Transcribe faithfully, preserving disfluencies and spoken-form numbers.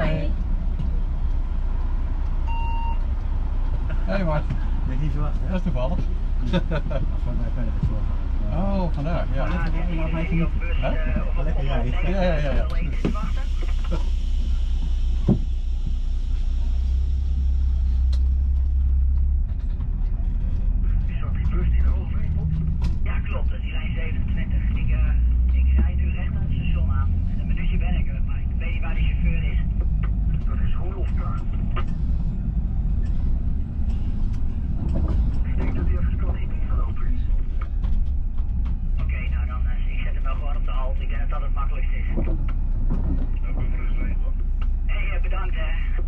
Hoi. Hey Mart. Nee, niet verwacht, hè? Dat is toevallig. Ja. Van mij ben ik het voorgaan. Oh, vandaar. Ja, ja, dat is nog even niet. Hè? Lekker jij. Ja, ja, ja. ja. Dat het makkelijkst is. Hé, hey, bedankt hè.